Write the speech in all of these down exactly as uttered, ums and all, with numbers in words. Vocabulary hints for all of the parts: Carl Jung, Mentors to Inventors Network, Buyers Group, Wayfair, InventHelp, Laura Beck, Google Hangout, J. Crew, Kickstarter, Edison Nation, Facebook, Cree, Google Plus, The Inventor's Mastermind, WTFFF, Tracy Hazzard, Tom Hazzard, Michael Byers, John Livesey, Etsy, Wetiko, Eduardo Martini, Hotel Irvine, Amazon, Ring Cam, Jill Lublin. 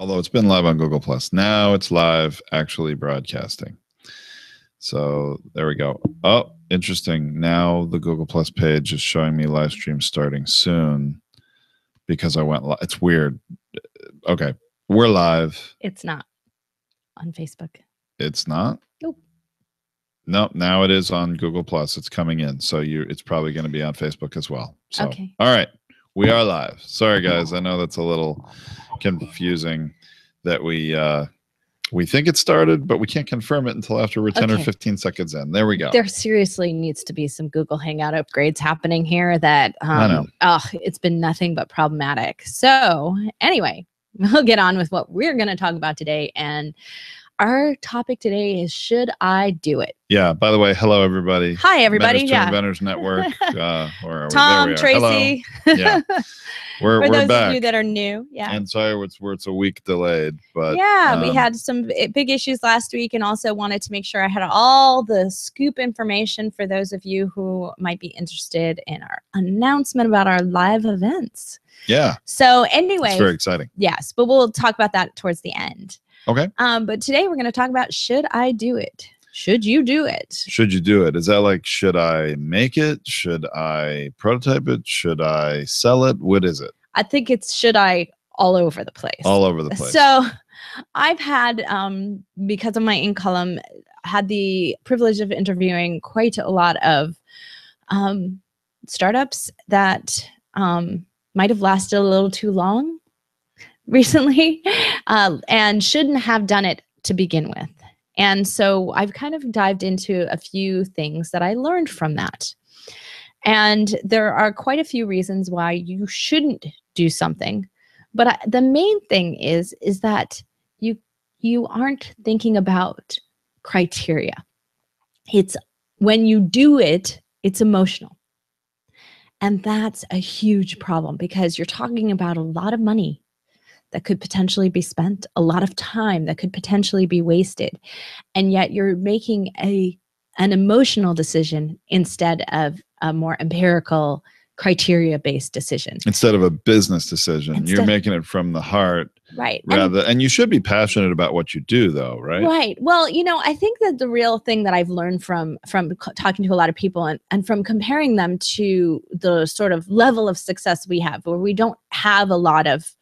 although it's been live on Google Plus. Now it's live actually broadcasting. So there we go. Oh, interesting. Now the Google Plus page is showing me live stream starting soon because I went live. It's weird. Okay. We're live. It's not on Facebook. It's not? Nope. Nope. Now it is on Google Plus. It's coming in. So you, it's probably going to be on Facebook as well. So, okay. All right. We are live. Sorry, guys. I know that's a little confusing that we... Uh, We think it started, but we can't confirm it until after we're ten okay. or fifteen seconds in. There we go. There seriously needs to be some Google Hangout upgrades happening here that um, I know. Oh, it's been nothing but problematic. So anyway, we'll get on with what we're going to talk about today. And our topic today is, should I do it? Yeah. By the way, hello, everybody. Hi, everybody. Mentors yeah. to Inventors Network. Uh, or are Tom, we? There we are. Tracy. Hello. Yeah. We're, For we're those back. of you that are new. Yeah. And sorry, it's, it's a week delayed. But yeah, um, we had some big issues last week and also wanted to make sure I had all the scoop information for those of you who might be interested in our announcement about our live events. Yeah. So anyway. It's very exciting. Yes, but we'll talk about that towards the end. Okay. Um, but today we're going to talk about, should I do it? Should you do it? Should you do it? Is that like, should I make it? Should I prototype it? Should I sell it? What is it? I think it's should I all over the place. All over the place. So I've had, um, because of my in column, had the privilege of interviewing quite a lot of um, startups that um, might have lasted a little too long recently, uh, and shouldn't have done it to begin with. And so I've kind of dived into a few things that I learned from that. And there are quite a few reasons why you shouldn't do something. But I, the main thing is, is that you, you aren't thinking about criteria. It's when you do it, it's emotional. And that's a huge problem because you're talking about a lot of money that could potentially be spent, a lot of time that could potentially be wasted. And yet you're making a an emotional decision instead of a more empirical, criteria-based decision. Instead of a business decision. Instead you're making it from the heart. Right. Rather, and, and you should be passionate about what you do, though, right? Right. Well, you know, I think that the real thing that I've learned from from talking to a lot of people and, and from comparing them to the sort of level of success we have, where we don't have a lot of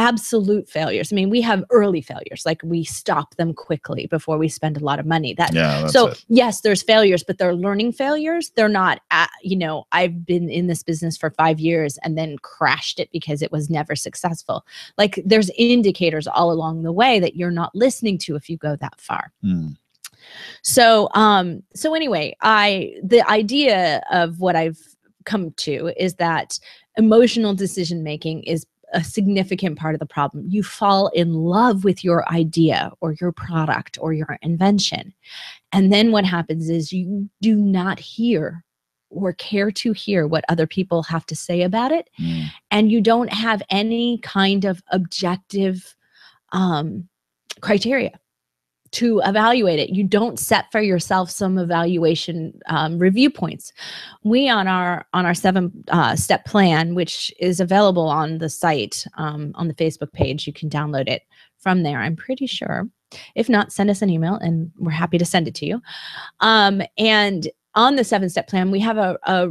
absolute failures. I mean, we have early failures, like we stop them quickly before we spend a lot of money. That, yeah, that's so it. Yes, there's failures, but they're learning failures. They're not, at, you know, I've been in this business for five years and then crashed it because it was never successful. Like there's indicators all along the way that you're not listening to if you go that far. Mm. So, um, so anyway, I, the idea of what I've come to is that emotional decision-making is a significant part of the problem. You fall in love with your idea or your product or your invention. And then what happens is you do not hear or care to hear what other people have to say about it. Mm. And you don't have any kind of objective um, criteria to evaluate it. You don't set for yourself some evaluation um, review points. We on our on our seven uh, step plan, which is available on the site, um, on the Facebook page, you can download it from there, I'm pretty sure. If not, send us an email and we're happy to send it to you. Um, and on the seven step plan, we have a, a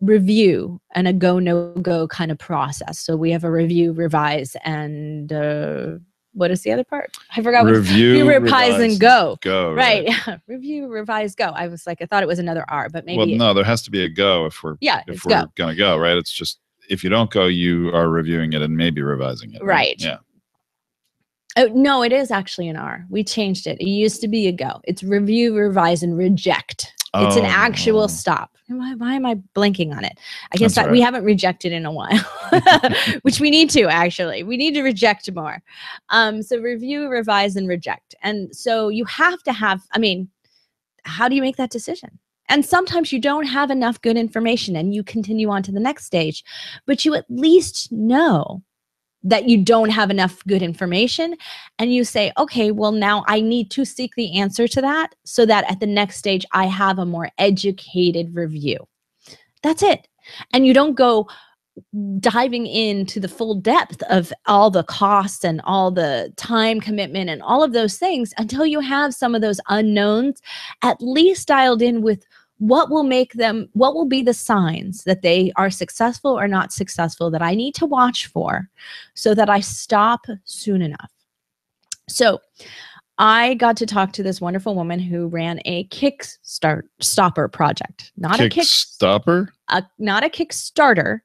review and a go, no go kind of process. So we have a review, revise, and uh, what is the other part? I forgot. Review, what, revise, revise, and go. Go. Right. right. Review, revise, go. I was like, I thought it was another R, but maybe. Well, no, there has to be a go if we're yeah, if we're go. gonna go, right? It's just if you don't go, you are reviewing it and maybe revising it. Right. right? Yeah. Oh no, it is actually an R. We changed it. It used to be a go. It's review, revise, and reject. Oh, it's an actual no. stop. Why, why am I blanking on it? I guess that we haven't rejected in a while, which we need to actually. We need to reject more. Um, so review, revise, and reject. And so you have to have, I mean, how do you make that decision? And sometimes you don't have enough good information and you continue on to the next stage, but you at least know that you don't have enough good information and you say, okay, well now I need to seek the answer to that so that at the next stage I have a more educated review. That's it. And you don't go diving into the full depth of all the costs and all the time commitment and all of those things until you have some of those unknowns at least dialed in with what will make them, what will be the signs that they are successful or not successful that I need to watch for so that I stop soon enough. So I got to talk to this wonderful woman who ran a Kickstarter project, not Kick a Kickstarter, not a Kickstarter,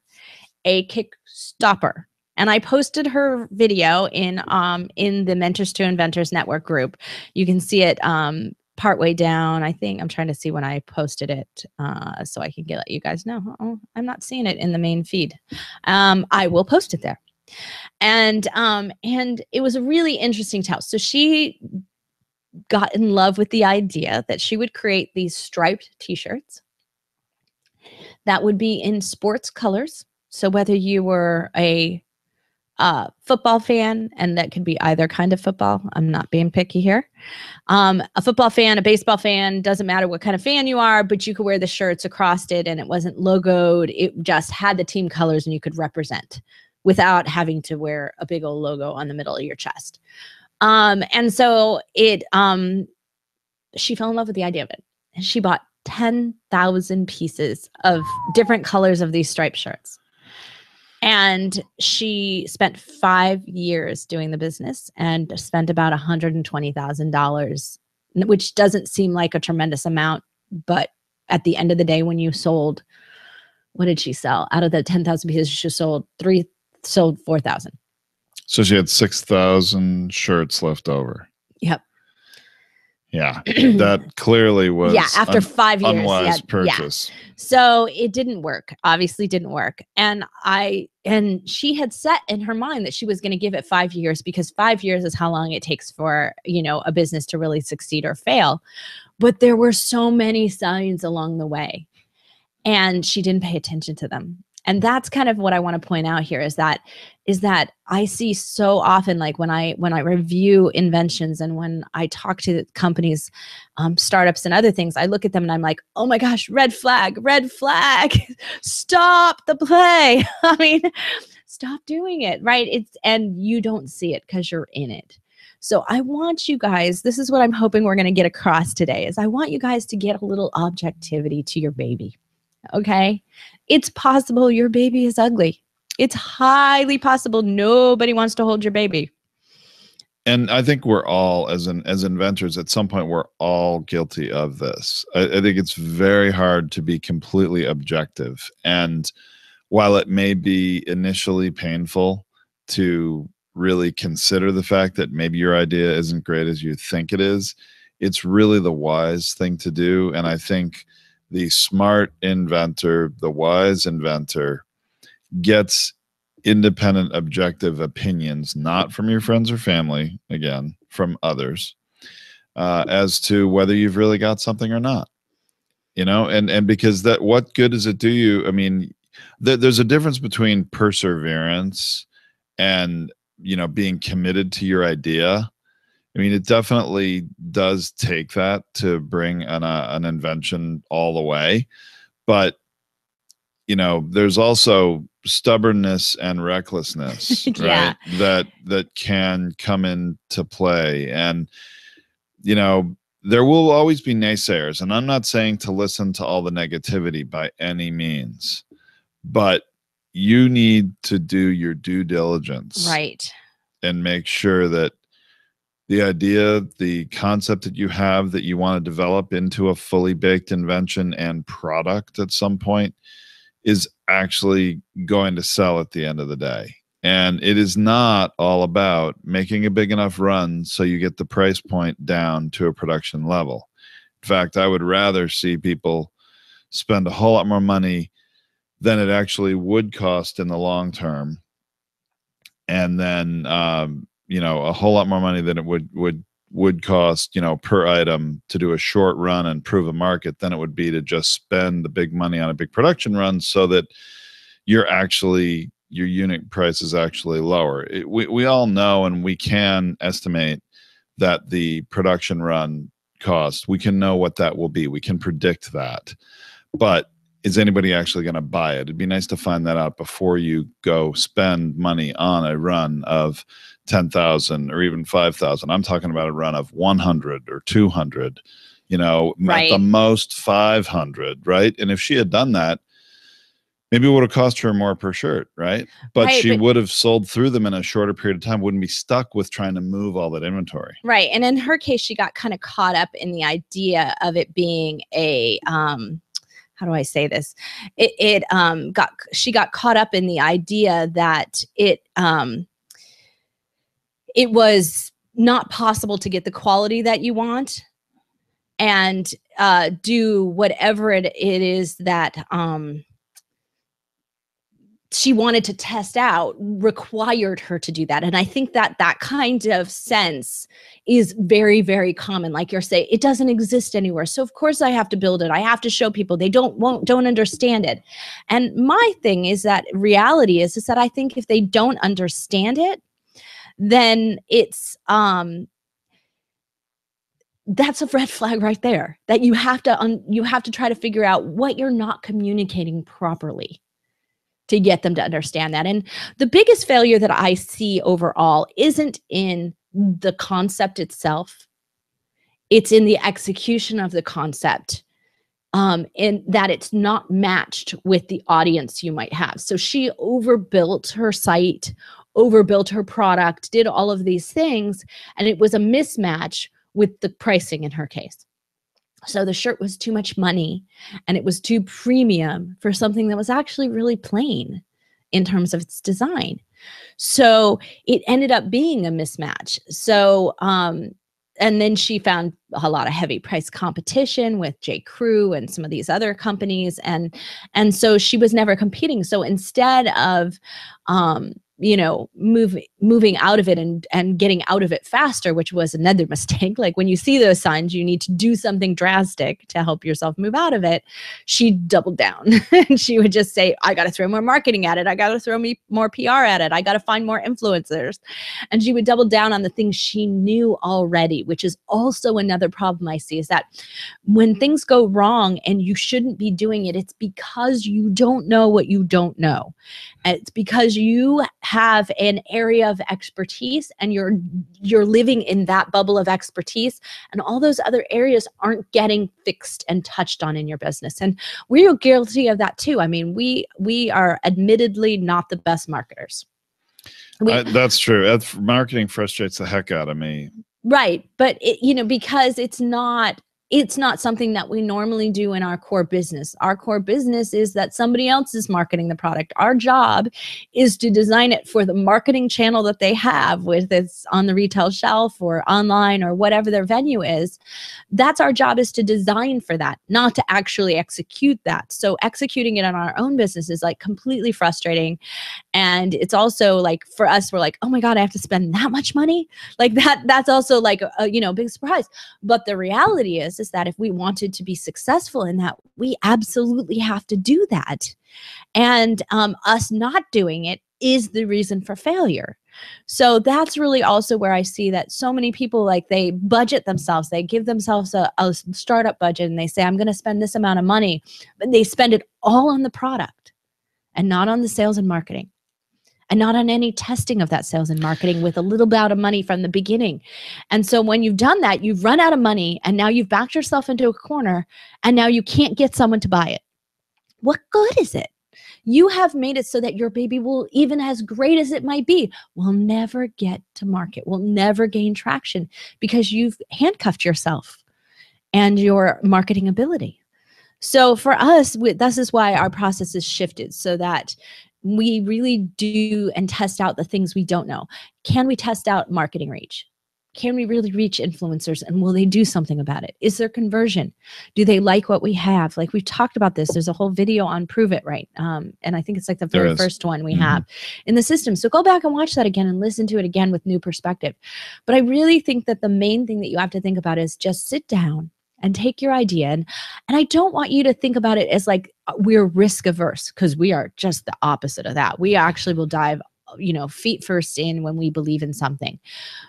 a Kickstopper. And I posted her video in, um, in the Mentors to Inventors Network group. You can see it, um, partway down. I think I'm trying to see when I posted it, uh, so I can get, let you guys know. Oh, I'm not seeing it in the main feed. Um, I will post it there. And, um, and it was a really interesting tale. So she got in love with the idea that she would create these striped t-shirts that would be in sports colors. So whether you were a uh, football fan, and that could be either kind of football, I'm not being picky here, um, a football fan, a baseball fan, doesn't matter what kind of fan you are, but you could wear the shirts across it and it wasn't logoed. It just had the team colors and you could represent without having to wear a big old logo on the middle of your chest. Um, and so it, um, she fell in love with the idea of it. And she bought ten thousand pieces of different colors of these striped shirts. And she spent five years doing the business and spent about one hundred twenty thousand dollars, which doesn't seem like a tremendous amount. But at the end of the day, when you sold, what did she sell? Out of the ten thousand pieces, she sold three, sold four thousand. So she had six thousand shirts left over. Yep. Yeah, that clearly was yeah, after five years, unwise yeah, purchase. Yeah. So it didn't work, obviously didn't work. And I and she had set in her mind that she was going to give it five years because five years is how long it takes for, you know, a business to really succeed or fail. But there were so many signs along the way and she didn't pay attention to them. And that's kind of what I want to point out here is that is that I see so often, like when I when I review inventions and when I talk to companies, um, startups and other things, I look at them and I'm like, oh my gosh, red flag, red flag, stop the play. I mean, stop doing it, right? It's and you don't see it because you're in it. So I want you guys, this is what I'm hoping we're going to get across today is I want you guys to get a little objectivity to your baby. Okay, it's possible your baby is ugly. It's highly possible nobody wants to hold your baby. And I think we're all, as in, as inventors, at some point, we're all guilty of this. I, I think it's very hard to be completely objective. And while it may be initially painful to really consider the fact that maybe your idea isn't great as you think it is, it's really the wise thing to do. And I think the smart inventor, the wise inventor, gets independent, objective opinions, not from your friends or family, again, from others, uh, as to whether you've really got something or not. You know, and and because that, what good does it do you? I mean, th there's a difference between perseverance and, you know, being committed to your idea. I mean, it definitely does take that to bring an, uh, an invention all the way. But, you know, there's also stubbornness and recklessness, yeah, right? That, that can come into play. And, you know, there will always be naysayers. And I'm not saying to listen to all the negativity by any means. But you need to do your due diligence. Right. And make sure that the idea, the concept that you have that you want to develop into a fully baked invention and product at some point is actually going to sell at the end of the day. And it is not all about making a big enough run so you get the price point down to a production level. In fact, I would rather see people spend a whole lot more money than it actually would cost in the long term. And then, um, you know, a whole lot more money than it would would would cost, you know, per item to do a short run and prove a market than it would be to just spend the big money on a big production run so that you're actually, your unit price is actually lower. It, we, we all know, and we can estimate that the production run cost, we can know what that will be. We can predict that. But is anybody actually going to buy it? It'd be nice to find that out before you go spend money on a run of ten thousand or even five thousand. I'm talking about a run of one hundred or two hundred, you know, right. At the most five hundred, right? And if she had done that, maybe it would have cost her more per shirt, right? But right, she but would have sold through them in a shorter period of time, wouldn't be stuck with trying to move all that inventory. Right, and in her case, she got kind of caught up in the idea of it being a, um, how do I say this? It, it um, got, she got caught up in the idea that it, um, it was not possible to get the quality that you want and uh, do whatever it, it is that, um, she wanted to test out required her to do that. And I think that that kind of sense is very, very common. Like you're saying, it doesn't exist anywhere. So of course I have to build it. I have to show people they don't, won't, don't understand it. And my thing is that reality is, is that I think if they don't understand it, then it's, um, that's a red flag right there, that you have to, un you have to try to figure out what you're not communicating properly to get them to understand that. And the biggest failure that I see overall isn't in the concept itself. It's in the execution of the concept, um, and that it's not matched with the audience you might have. So she overbuilt her site, overbuilt her product, did all of these things, and it was a mismatch with the pricing in her case. So the shirt was too much money and it was too premium for something that was actually really plain in terms of its design. So it ended up being a mismatch. So, um, and then she found a lot of heavy price competition with J. Crew and some of these other companies. And, and so she was never competing. So instead of, um, you know, move, moving out of it and, and getting out of it faster, which was another mistake. Like when you see those signs, you need to do something drastic to help yourself move out of it. She doubled down and she would just say, I got to throw more marketing at it. I got to throw me more P R at it. I got to find more influencers. And she would double down on the things she knew already, which is also another problem I see, is that when things go wrong and you shouldn't be doing it, it's because you don't know what you don't know. It's because you have an area of expertise and you're you're living in that bubble of expertise, and all those other areas aren't getting fixed and touched on in your business. And we are guilty of that too. I mean, we we are admittedly not the best marketers. We, uh, that's true. That's, marketing frustrates the heck out of me. Right, but it, you know, because it's not. It's not something that we normally do in our core business. Our core business is that somebody else is marketing the product. Our job is to design it for the marketing channel that they have, whether it's on the retail shelf or online or whatever their venue is. That's our job, is to design for that, not to actually execute that. So executing it on our own business is like completely frustrating. And it's also like for us, we're like, oh my God, I have to spend that much money? Like that, that's also like a, a you know, big surprise. But the reality is, is that if we wanted to be successful in that, we absolutely have to do that. And um, us not doing it is the reason for failure. So that's really also where I see that so many people, like they budget themselves, they give themselves a, a startup budget and they say, I'm going to spend this amount of money, but they spend it all on the product and not on the sales and marketing. And not on any testing of that sales and marketing with a little bit of money from the beginning. And so when you've done that, you've run out of money and now you've backed yourself into a corner and now you can't get someone to buy it. What good is it? You have made it so that your baby will, even as great as it might be, will never get to market, will never gain traction because you've handcuffed yourself and your marketing ability. So for us, this is why our process is shifted so that we really do and test out the things we don't know. Can we test out marketing reach? Can we really reach influencers, and will they do something about it? Is there conversion? Do they like what we have? Like we've talked about this. There's a whole video on Prove It, right? Um, and I think it's like the very first one we mm-hmm. have in the system. So go back and watch that again and listen to it again with new perspective. But I really think that the main thing that you have to think about is just sit down and take your idea. And, and I don't want you to think about it as like we're risk averse, because we are just the opposite of that. We actually will dive, you know, feet first in when we believe in something.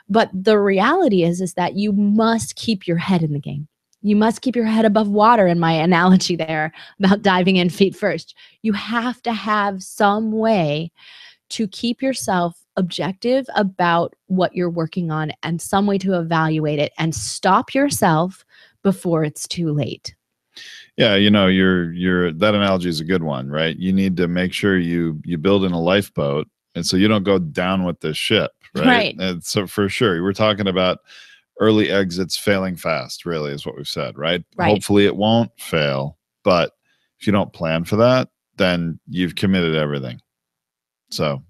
But the reality is, is that you must keep your head in the game. You must keep your head above water, in my analogy there about diving in feet first. You have to have some way to keep yourself objective about what you're working on and some way to evaluate it and stop yourself before it's too late. Yeah, you know, you're you're that analogy is a good one, right? You need to make sure you you build in a lifeboat, and so you don't go down with the ship, right? Right. And so for sure, we're talking about early exits failing fast, really, is what we've said, right? Right. Hopefully it won't fail, but if you don't plan for that, then you've committed everything. So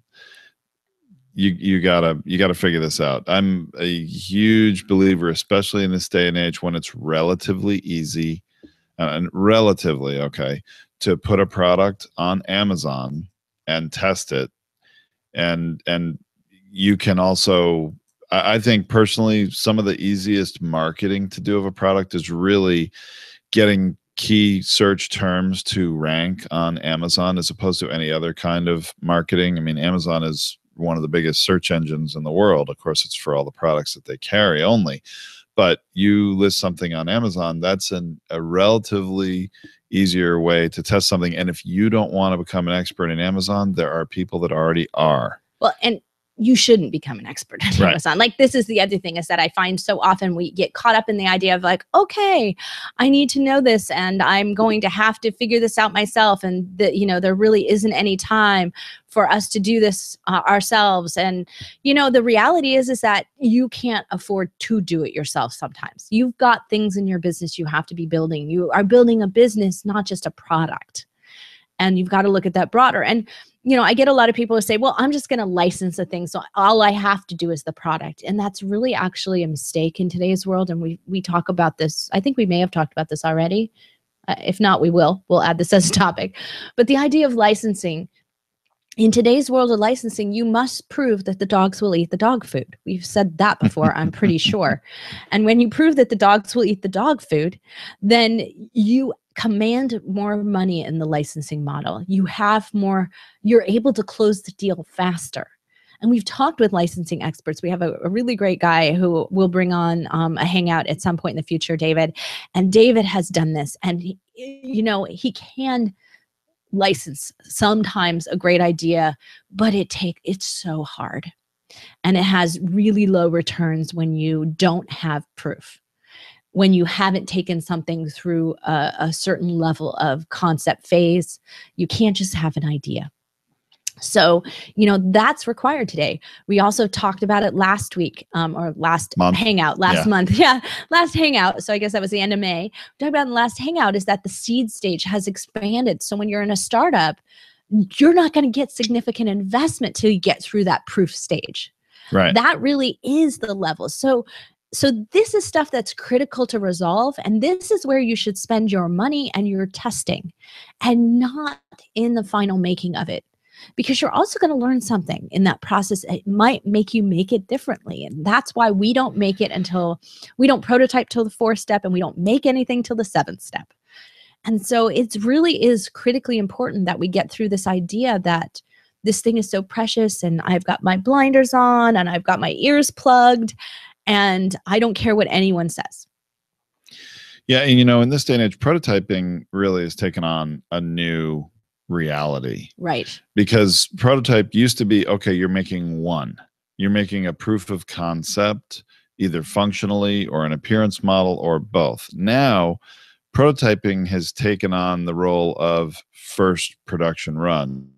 you you gotta you gotta figure this out. I'm a huge believer, especially in this day and age, when it's relatively easy. And relatively okay to put a product on Amazon and test it, and and you can also, I think personally, some of the easiest marketing to do of a product is really getting key search terms to rank on Amazon as opposed to any other kind of marketing. I mean, Amazon is one of the biggest search engines in the world. Of course, it's for all the products that they carry only. But you list something on Amazon, that's an, a relatively easier way to test something. And if you don't want to become an expert in Amazon, there are people that already are. Well, and you shouldn't become an expert in right. Amazon. Like, this is the other thing, is that I find so often we get caught up in the idea of like, okay, I need to know this and I'm going to have to figure this out myself. And that, you know, there really isn't any time for us to do this uh, ourselves. And, you know, the reality is, is that you can't afford to do it yourself sometimes. You've got things in your business you have to be building. You are building a business, not just a product. And you've got to look at that broader. And, you know, I get a lot of people who say, well, I'm just going to license a thing, so all I have to do is the product. And that's really actually a mistake in today's world. And we, we talk about this. I think we may have talked about this already. Uh, if not, we will. We'll add this as a topic. But the idea of licensing, in today's world of licensing, you must prove that the dogs will eat the dog food. We've said that before, I'm pretty sure. And when you prove that the dogs will eat the dog food, then you command more money in the licensing model. You have more, you're able to close the deal faster. And we've talked with licensing experts. We have a, a really great guy who will bring on um, a hangout at some point in the future, David. And David has done this. And, he, you know, he can license sometimes a great idea, but it take it's so hard. And it has really low returns when you don't have proof, when you haven't taken something through a, a certain level of concept phase. You can't just have an idea. So, you know, that's required today. We also talked about it last week um, or last month. hangout, last yeah. month. Yeah, last hangout. So I guess that was the end of May. We talked about in the last hangout is that the seed stage has expanded. So when you're in a startup, you're not going to get significant investment till you get through that proof stage. Right. That really is the level. So So this is stuff that's critical to resolve, and this is where you should spend your money and your testing, and not in the final making of it, because you're also going to learn something in that process. It might make you make it differently, and that's why we don't make it until, we don't prototype till the fourth step, and we don't make anything till the seventh step. And so it really is critically important that we get through this idea that this thing is so precious, and I've got my blinders on, and I've got my ears plugged, and I don't care what anyone says. Yeah, and you know, in this day and age, prototyping really has taken on a new reality. Right. Because prototype used to be, okay, you're making one. You're making a proof of concept, either functionally or an appearance model or both. Now, prototyping has taken on the role of first production run,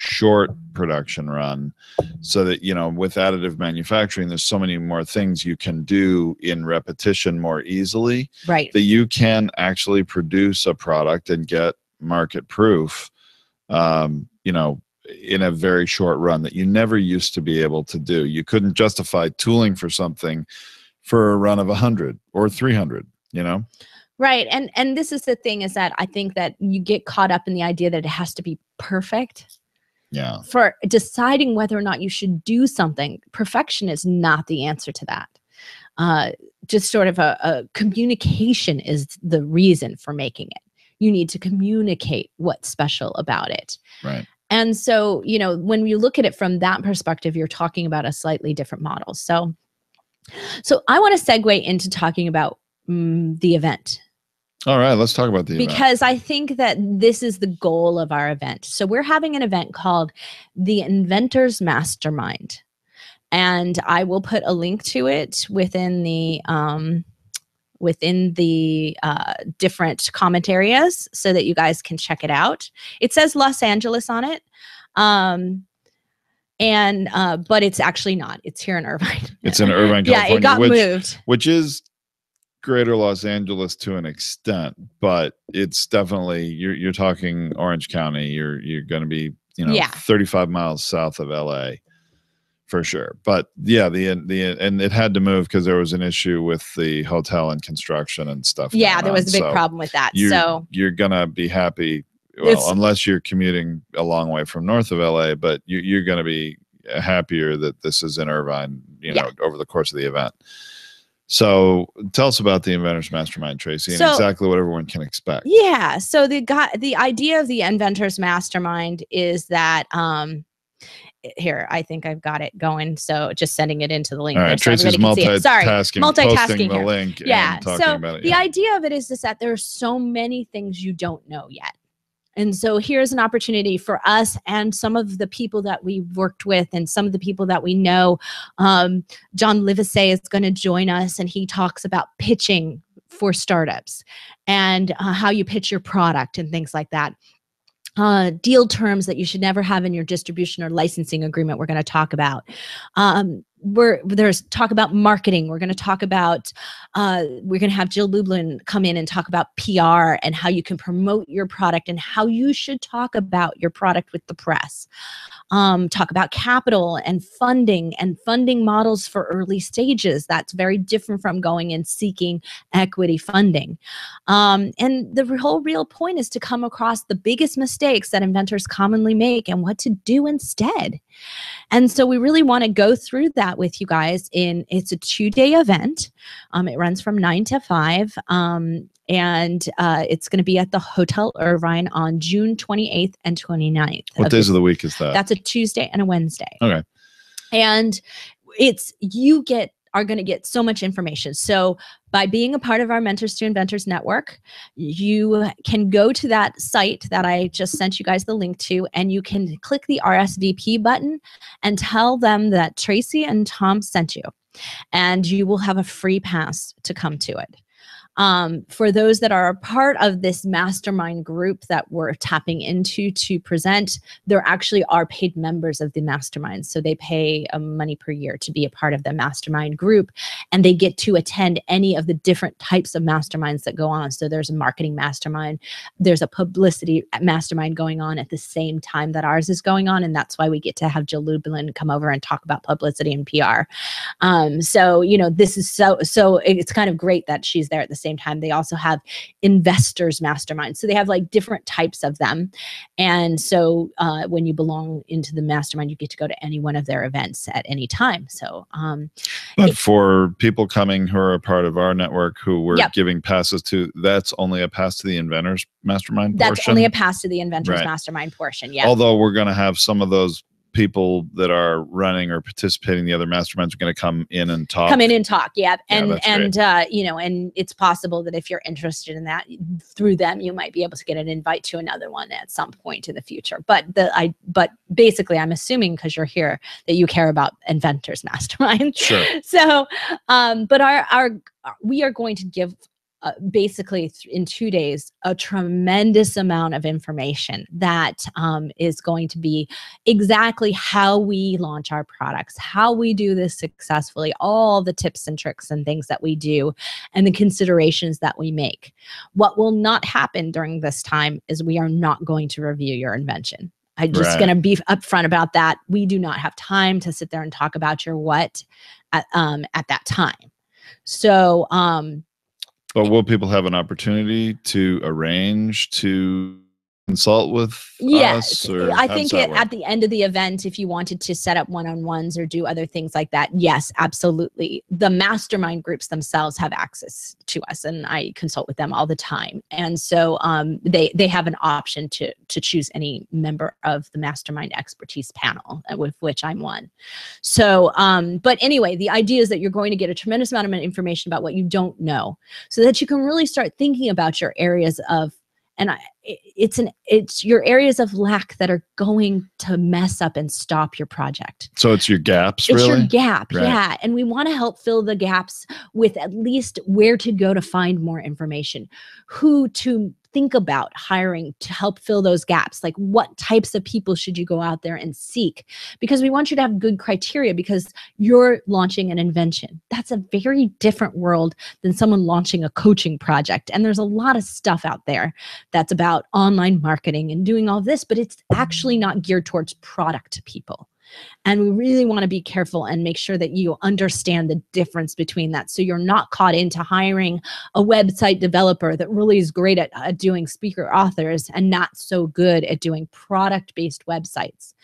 short production run, so that, you know, with additive manufacturing, there's so many more things you can do in repetition more easily, right? That you can actually produce a product and get market proof, um, you know, in a very short run that you never used to be able to do. You couldn't justify tooling for something for a run of a hundred or three hundred, you know? Right. And, and this is the thing, is that I think that you get caught up in the idea that it has to be perfect. Yeah. For deciding whether or not you should do something, perfection is not the answer to that. Uh, just sort of a, a communication is the reason for making it. You need to communicate what's special about it. Right. And so, you know, when you look at it from that perspective, you're talking about a slightly different model. So, so I want to segue into talking about mm, the event. All right, let's talk about the event. Because I think that this is the goal of our event. So we're having an event called The Inventor's Mastermind. And I will put a link to it within the um, within the uh, different comment areas so that you guys can check it out. It says Los Angeles on it. Um, and uh, but it's actually not. It's here in Irvine. It's in Irvine, California. Yeah, it got which, moved. Which is Greater Los Angeles to an extent, but it's definitely you're you're talking Orange County. You're you're going to be, you know, yeah. thirty-five miles south of L A. For sure. But yeah, the the and it had to move because there was an issue with the hotel and construction and stuff. Yeah, there was a big so problem with that. You're, so you're going to be happy, well, unless you're commuting a long way from north of L A, but you, you're going to be happier that this is in Irvine, you know, yeah. over the course of the event. So tell us about the Inventors Mastermind, Tracy, and so, exactly what everyone can expect. Yeah. So the guy, the idea of the Inventors Mastermind is that um, here, I think I've got it going. So just sending it into the link. All right, so Tracy's multitasking. Sorry, multitasking the link. Yeah. And talking so about it, the yeah. idea of it is this, that there are so many things you don't know yet. And so here's an opportunity for us and some of the people that we've worked with and some of the people that we know. Um, John Livesey is going to join us, and he talks about pitching for startups and uh, how you pitch your product and things like that. Uh, deal terms that you should never have in your distribution or licensing agreement, we're going to talk about. Um, we're, there's talk about marketing. We're going to talk about, uh, we're going to have Jill Lublin come in and talk about P R and how you can promote your product and how you should talk about your product with the press. Um, talk about capital and funding and funding models for early stages. That's very different from going and seeking equity funding. Um, and the whole real point is to come across the biggest mistakes that inventors commonly make and what to do instead. And so we really want to go through that with you guys. In it's a two-day event. Um, it runs from nine to five, um, and uh, it's going to be at the Hotel Irvine on June twenty-eighth and twenty-ninth. What days of the week is that? That's a Tuesday and a Wednesday. Okay. And it's you get are going to get so much information. So by being a part of our Mentors to Inventors Network, you can go to that site that I just sent you guys the link to, and you can click the R S V P button and tell them that Tracy and Tom sent you, and you will have a free pass to come to it. Um, for those that are a part of this mastermind group that we're tapping into to present, there actually are paid members of the mastermind. So they pay uh, money per year to be a part of the mastermind group, and they get to attend any of the different types of masterminds that go on. So there's a marketing mastermind, there's a publicity mastermind going on at the same time that ours is going on. And that's why we get to have Jill Lublin come over and talk about publicity and P R. Um, so, you know, this is so, so it's kind of great that she's there at the same time. time they also have investors mastermind, so they have like different types of them. And so uh, when you belong into the mastermind, you get to go to any one of their events at any time. So um, but it, for people coming who are a part of our network who we're yep. giving passes to, that's only a pass to the Inventors Mastermind that's portion. only a pass to the Inventors right. Mastermind portion. Yeah, although we're going to have some of those people that are running or participating in the other masterminds are going to come in and talk. Come in and talk, yeah. And yeah, and uh, you know, and it's possible that if you're interested in that through them, you might be able to get an invite to another one at some point in the future. But the I but basically, I'm assuming because you're here that you care about Inventors Mastermind. Sure. So, um, but our our we are going to give. Uh, basically in two days, a tremendous amount of information that um, is going to be exactly how we launch our products, how we do this successfully, all the tips and tricks and things that we do, and the considerations that we make. What will not happen during this time is we are not going to review your invention. I'm just right. going to be upfront about that. We do not have time to sit there and talk about your what at, um, at that time. So, um, but will people have an opportunity to arrange to consult with yes, us? Or I think it, at the end of the event, if you wanted to set up one-on-ones or do other things like that, yes, absolutely. The mastermind groups themselves have access to us, and I consult with them all the time. And so um, they they have an option to to choose any member of the mastermind expertise panel, with which I'm one. So, um, but anyway, the idea is that you're going to get a tremendous amount of information about what you don't know, so that you can really start thinking about your areas of And I, it's an it's your areas of lack that are going to mess up and stop your project. So it's your gaps, really? It's your gap, right. yeah. And we want to help fill the gaps with at least where to go to find more information, who to think about hiring to help fill those gaps, like what types of people should you go out there and seek? Because we want you to have good criteria, because you're launching an invention. That's a very different world than someone launching a coaching project. And there's a lot of stuff out there that's about online marketing and doing all this, but it's actually not geared towards product people. And we really want to be careful and make sure that you understand the difference between that, so you're not caught into hiring a website developer that really is great at uh, doing speaker authors and not so good at doing product-based websites.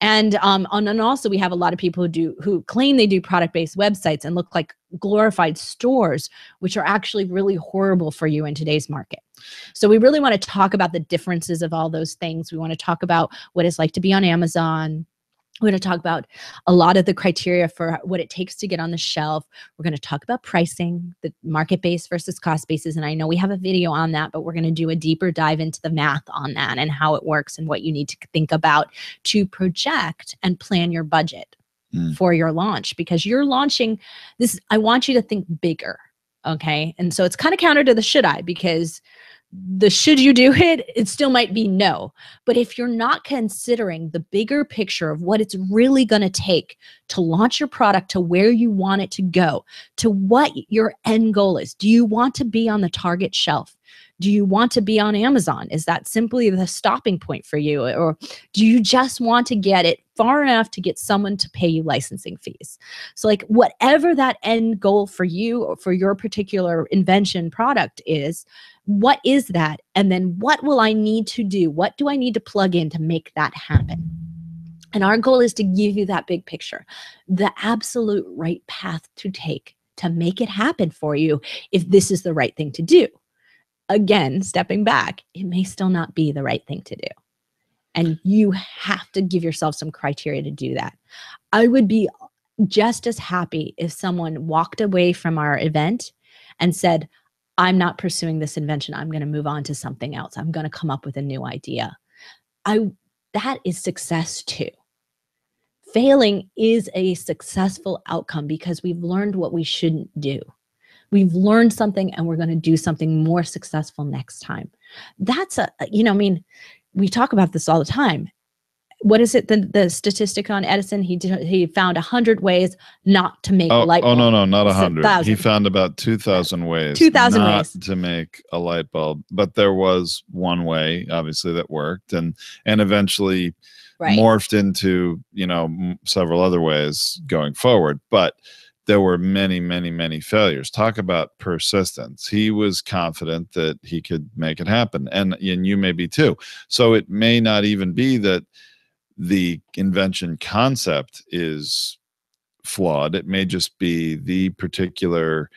And, um, and and also we have a lot of people who do who claim they do product-based websites and look like glorified stores, which are actually really horrible for you in today's market. So we really want to talk about the differences of all those things. We want to talk about what it's like to be on Amazon. We're going to talk about a lot of the criteria for what it takes to get on the shelf. We're going to talk about pricing, the market-based versus cost basis. And I know we have a video on that, but we're going to do a deeper dive into the math on that and how it works and what you need to think about to project and plan your budget mm. for your launch. Because you're launching this, I want you to think bigger, okay? And so it's kind of counter to the should I, because the should you do it, it still might be no. But if you're not considering the bigger picture of what it's really going to take to launch your product to where you want it to go, to what your end goal is. Do you want to be on the Target shelf? Do you want to be on Amazon? Is that simply the stopping point for you? Or do you just want to get it far enough to get someone to pay you licensing fees? So like whatever that end goal for you or for your particular invention product is, what is that? And then what will I need to do? What do I need to plug in to make that happen? And our goal is to give you that big picture, the absolute right path to take to make it happen for you if this is the right thing to do. Again, stepping back, it may still not be the right thing to do. And you have to give yourself some criteria to do that. I would be just as happy if someone walked away from our event and said, I'm not pursuing this invention. I'm going to move on to something else. I'm going to come up with a new idea. I, that is success too. Failing is a successful outcome because we've learned what we shouldn't do. We've learned something and we're going to do something more successful next time. That's a, you know, I mean, we talk about this all the time. What is it? The, the statistic on Edison, he did, he found one hundred ways not to make oh, a light bulb. Oh, no, no, not one hundred. He found about two thousand ways two thousand not ways. to make a light bulb. But there was one way, obviously, that worked and, and eventually right. morphed into, you know, several other ways going forward. But there were many, many, many failures. Talk about persistence. He was confident that he could make it happen. And, and you may be too. So it may not even be that the invention concept is flawed. It may just be the particular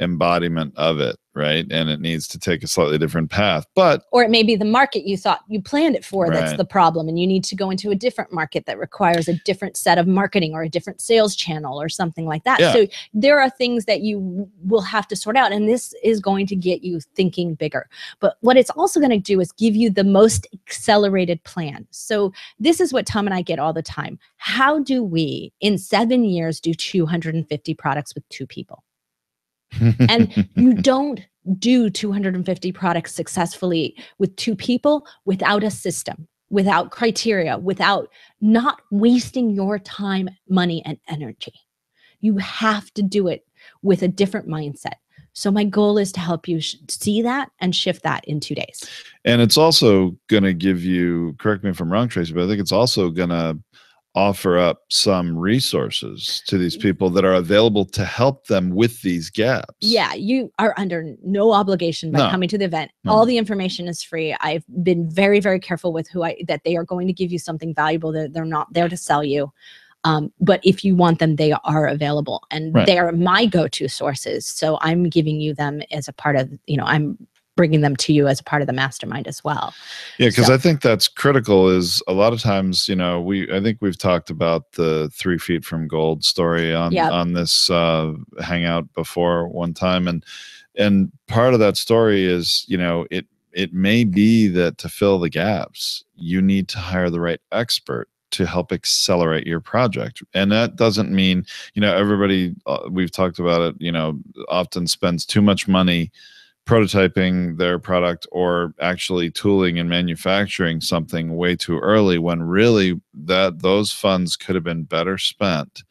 embodiment of it, right? And it needs to take a slightly different path. But or it may be the market you thought you planned it for right. that's the problem, and you need to go into a different market that requires a different set of marketing or a different sales channel or something like that. Yeah. So there are things that you will have to sort out, and this is going to get you thinking bigger. But what it's also going to do is give you the most accelerated plan. So this is what Tom and I get all the time. How do we in seven years do two hundred fifty products with two people? And you don't do two hundred fifty products successfully with two people without a system, without criteria, without not wasting your time, money, and energy. You have to do it with a different mindset. So my goal is to help you sh see that and shift that in two days. And it's also going to give you, correct me if I'm wrong, Tracy, but I think it's also going to offer up some resources to these people that are available to help them with these gaps. Yeah, you are under no obligation by no. coming to the event. No. All the information is free. I've been very, very careful with who I, that they are going to give you something valuable, that they're not there to sell you. Um, but if you want them, they are available, and right. they are my go-to sources. So I'm giving you them as a part of, you know, I'm bringing them to you as a part of the mastermind as well. Yeah, because so. I think that's critical. Is a lot of times, you know, we I think we've talked about the three feet from gold story on yep. on this uh, hangout before one time, and and part of that story is, you know, it it may be that to fill the gaps, you need to hire the right expert to help accelerate your project. And that doesn't mean, you know, everybody, uh, we've talked about it, you know, often spends too much money prototyping their product or actually tooling and manufacturing something way too early, when really that those funds could have been better spent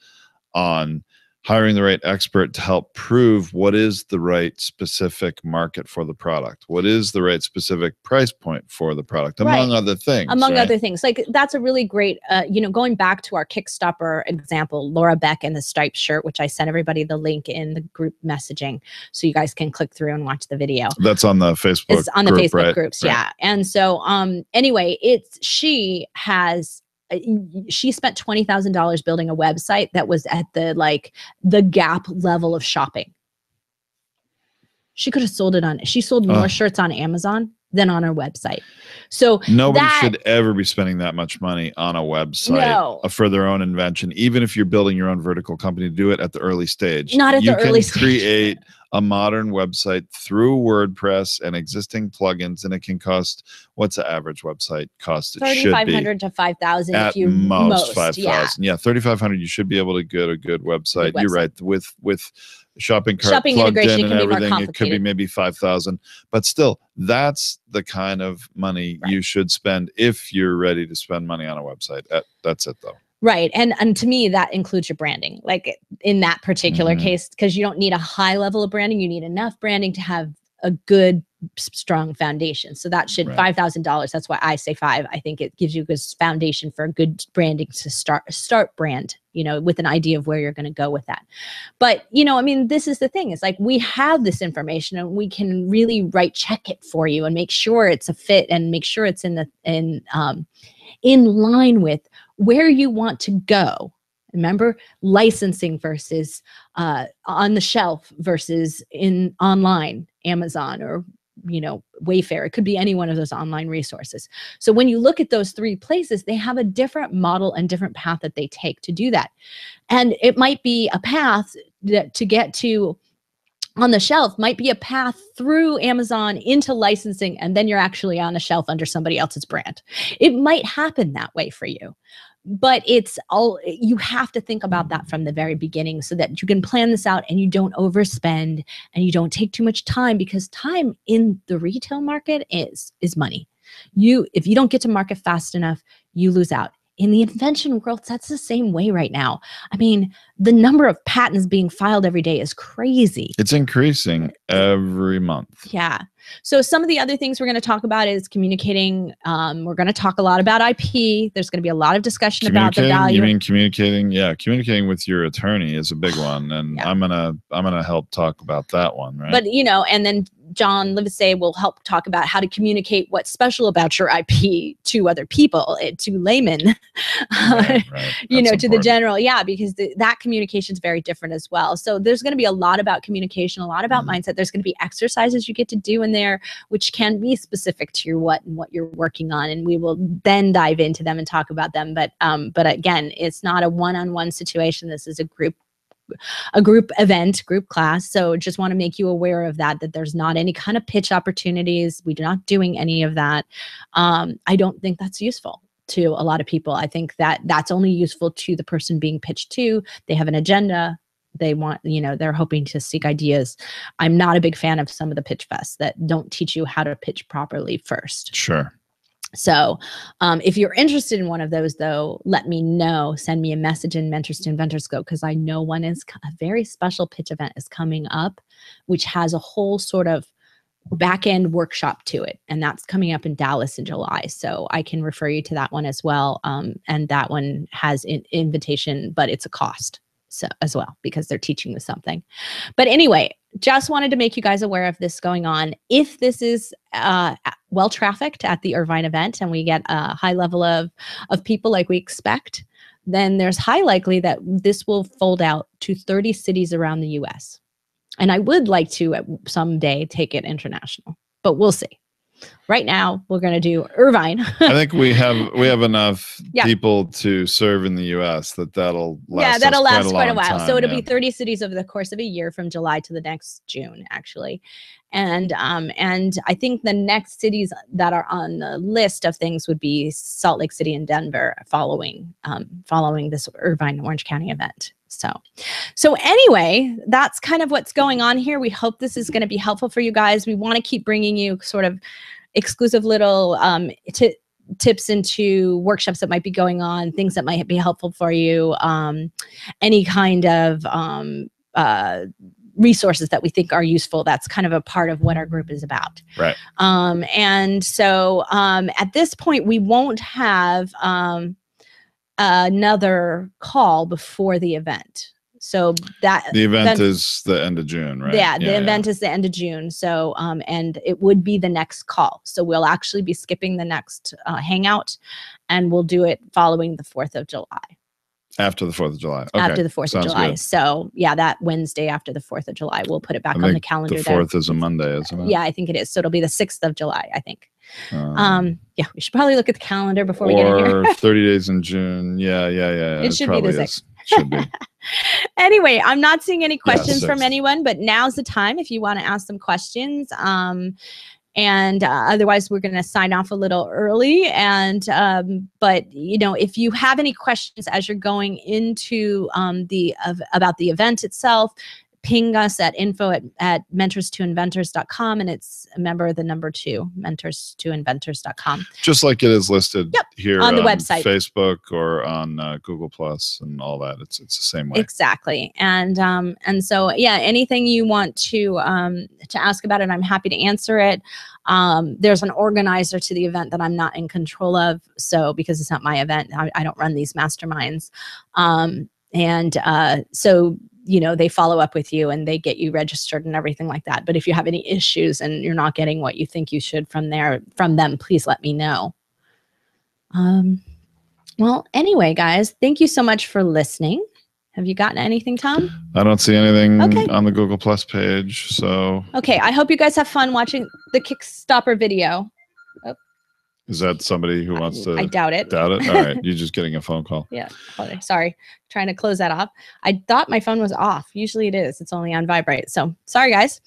on hiring the right expert to help prove what is the right specific market for the product, what is the right specific price point for the product, among right. other things. Among right? other things. Like, that's a really great, uh, you know, going back to our Kickstarter example, Laura Beck and the striped shirt, which I sent everybody the link in the group messaging so you guys can click through and watch the video. That's on the Facebook group, It's on the group, Facebook right? groups, right. yeah. And so um, anyway, it's she has... she spent twenty thousand dollars building a website that was at the, like, the Gap level of shopping. She could have sold it on, she sold more oh. shirts on Amazon than on her website. So nobody that, should ever be spending that much money on a website no. for their own invention, even if you're building your own vertical company. Do it at the early stage. Not at you the early stage. You can create a modern website through WordPress and existing plugins, and it can cost, what's the average website cost? It thirty-five hundred to five thousand. At if you, most, most five thousand. Yeah, yeah, thirty-five hundred. You should be able to get a good website. Good website. You're right. With with shopping cart shopping plugged integration in and can everything, be it could be maybe five thousand. But still, that's the kind of money right. you should spend if you're ready to spend money on a website. That's it, though. Right. And, and to me, that includes your branding, like in that particular mm-hmm. case, because you don't need a high level of branding. You need enough branding to have a good, strong foundation. So that should right. five thousand dollars. That's why I say five. I think it gives you a good foundation for a good branding to start, start brand, you know, with an idea of where you're going to go with that. But, you know, I mean, this is the thing. It's like, we have this information and we can really right check it for you and make sure it's a fit and make sure it's in the, in, um, in line with where you want to go. Remember, licensing versus uh, on the shelf versus in online, Amazon or, you know, Wayfair. It could be any one of those online resources. So when you look at those three places, they have a different model and different path that they take to do that. And it might be a path that to get to on the shelf might be a path through Amazon into licensing, and then you're actually on a shelf under somebody else's brand. It might happen that way for you, but it's all, you have to think about that from the very beginning so that you can plan this out and you don't overspend and you don't take too much time, because time in the retail market is, is money. You, if you don't get to market fast enough, you lose out. In the invention world, that's the same way right now. I mean, the number of patents being filed every day is crazy. It's increasing every month. Yeah. So some of the other things we're going to talk about is communicating. Um, we're going to talk a lot about I P. There's going to be a lot of discussion about the value. You mean communicating? Yeah, communicating with your attorney is a big one, and yeah. I'm gonna I'm gonna help talk about that one, right? But you know, and then John Livesey will help talk about how to communicate what's special about your I P to other people, to laymen, right, right. you know, important. To the general. Yeah, because the, that communication is very different as well. So there's going to be a lot about communication, a lot about mm. mindset. There's going to be exercises you get to do in there, which can be specific to your what and what you're working on. And we will then dive into them and talk about them. But, um, but again, it's not a one-on-one situation. This is a group a group event, group class. So just want to make you aware of that, that there's not any kind of pitch opportunities. We're not doing any of that. Um, I don't think that's useful to a lot of people. I think that that's only useful to the person being pitched to. They have an agenda. They want, you know, they're hoping to seek ideas. I'm not a big fan of some of the pitch fests that don't teach you how to pitch properly first. Sure. So um, if you're interested in one of those, though, let me know. Send me a message in Mentors to Inventors Go, because I know one is a very special pitch event is coming up, which has a whole sort of back-end workshop to it. And that's coming up in Dallas in July. So I can refer you to that one as well. Um, and that one has an invitation, but it's a cost so, as well, because they're teaching you something. But anyway, just wanted to make you guys aware of this going on. If this is uh, well-trafficked at the Irvine event and we get a high level of, of people like we expect, then there's high likely that this will fold out to thirty cities around the U S And I would like to someday take it international, but we'll see. Right now, we're going to do Irvine. I think we have we have enough yeah. people to serve in the U S that that'll last. Yeah, that'll last quite a, quite a while. Time, so it'll yeah. be thirty cities over the course of a year, from July to the next June, actually. And um, and I think the next cities that are on the list of things would be Salt Lake City and Denver, following um, following this Irvine Orange County event. So, so anyway, that's kind of what's going on here. We hope this is going to be helpful for you guys. We want to keep bringing you sort of exclusive little um, tips into workshops that might be going on, things that might be helpful for you, um, any kind of um, uh, resources that we think are useful. That's kind of a part of what our group is about. Right. Um, and so um, at this point, we won't have um, another call before the event. So that the event then, is the end of June, right? Yeah, the yeah, event yeah. is the end of June. So um, and it would be the next call. So we'll actually be skipping the next uh, hangout, and we'll do it following the fourth of July. After the fourth of July. Okay. After the fourth Sounds of July. Good. So yeah, that Wednesday after the fourth of July, we'll put it back I on the calendar. The fourth there. Is a Monday, isn't it? Yeah, I think it is. So it'll be the sixth of July, I think. Um, um, yeah, we should probably look at the calendar before we get in here. Or thirty days in June. Yeah, yeah, yeah. It, it should be the sixth. Should be. Anyway, I'm not seeing any questions yeah, from anyone, but now's the time if you want to ask some questions. Um, and uh, otherwise, we're going to sign off a little early. And um, but you know, if you have any questions as you're going into um, the of, about the event itself, ping us at info at, at mentors to inventors dot com, and it's a member of the number two, mentors to inventors dot com. Just like it is listed yep. here on the on website, Facebook, or on uh, Google Plus, and all that. It's it's the same way. Exactly, and um and so yeah, anything you want to um to ask about it, I'm happy to answer it. Um, there's an organizer to the event that I'm not in control of, so because it's not my event, I, I don't run these masterminds, um and uh so. You know, they follow up with you and they get you registered and everything like that. But if you have any issues and you're not getting what you think you should from there, from them, please let me know. Um, well, anyway, guys, thank you so much for listening. Have you gotten anything, Tom? I don't see anything okay. on the Google Plus page. So okay, I hope you guys have fun watching the Kickstarter video. Oh. Is that somebody who wants to? I doubt it. Doubt it? All right. You're just getting a phone call. Yeah. Sorry. Trying to close that off. I thought my phone was off. Usually it is. It's only on vibrate. So sorry, guys.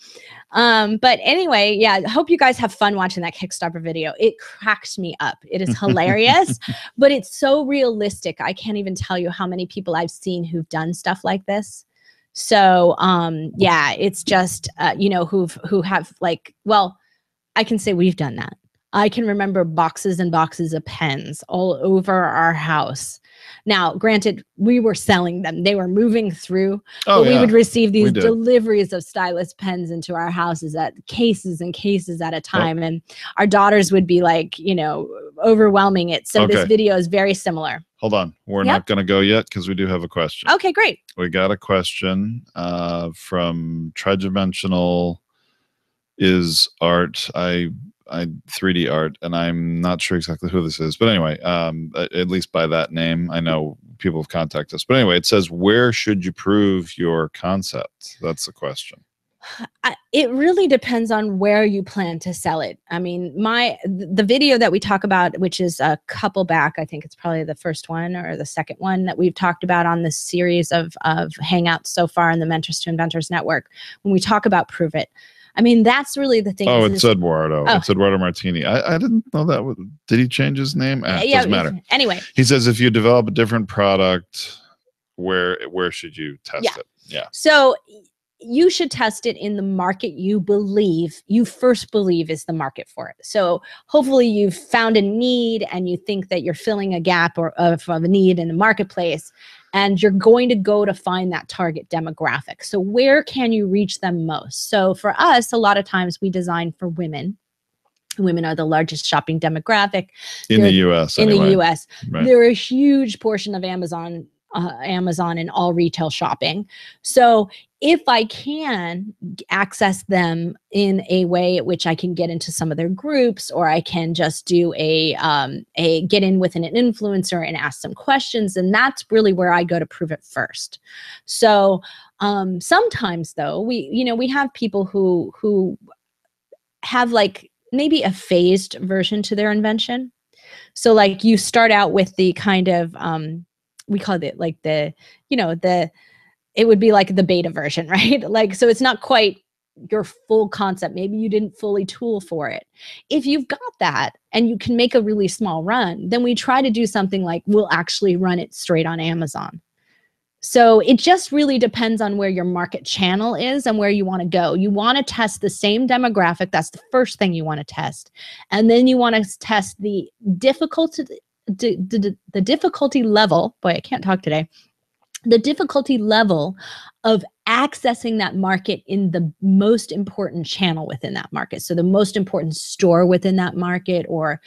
Um, but anyway, yeah, hope you guys have fun watching that Kickstarter video. It cracks me up. It is hilarious, but it's so realistic. I can't even tell you how many people I've seen who've done stuff like this. So um, yeah, it's just, uh, you know, who've, who have like, well, I can say we've done that. I can remember boxes and boxes of pens all over our house. Now, granted, we were selling them. They were moving through. Oh, but yeah. We would receive these deliveries of stylus pens into our houses at cases and cases at a time. Oh. And our daughters would be like, you know, overwhelming it. So okay. This video is very similar. Hold on. We're yep. not going to go yet because we do have a question. Okay, great. We got a question uh, from Tridimensional Is Art. I... I three D art, and I'm not sure exactly who this is, but anyway, um, at least by that name, I know people have contacted us. But anyway, it says, where should you prove your concept? That's the question. I, it really depends on where you plan to sell it. I mean, my the video that we talk about, which is a couple back, I think it's probably the first one or the second one that we've talked about on this series of, of Hangouts so far in the Mentors to Inventors Network, when we talk about Prove It, I mean, that's really the thing. Oh, it's Eduardo. Oh. It's Eduardo Martini. I, I didn't know that. Was, did he change his name? Ah, yeah, doesn't matter. Anyway. He says, if you develop a different product, where where should you test yeah. it? Yeah. So you should test it in the market you believe, you first believe is the market for it. So hopefully you've found a need and you think that you're filling a gap or of, of a need in the marketplace. and you're going to go to find that target demographic. So where can you reach them most? So for us, a lot of times we design for women. Women are the largest shopping demographic. In They're, the U S. In anyway. the U S. Right. They're a huge portion of Amazon, uh, Amazon and all retail shopping. So if I can access them in a way at which I can get into some of their groups, or I can just do a, um, a get in with an influencer and ask some questions, then that's really where I go to prove it first. So um, sometimes though, we, you know, we have people who, who have like, maybe a phased version to their invention. So like you start out with the kind of, um, we called it like the, you know, the, it would be like the beta version, right? Like, so it's not quite your full concept. Maybe you didn't fully tool for it. If you've got that and you can make a really small run, then we try to do something like we'll actually run it straight on Amazon. So it just really depends on where your market channel is and where you want to go. You want to test the same demographic. That's the first thing you want to test. And then you want to test the difficulty, the, the, the difficulty level. Boy, I can't talk today. The difficulty level of accessing that market in the most important channel within that market. So the most important store within that market, or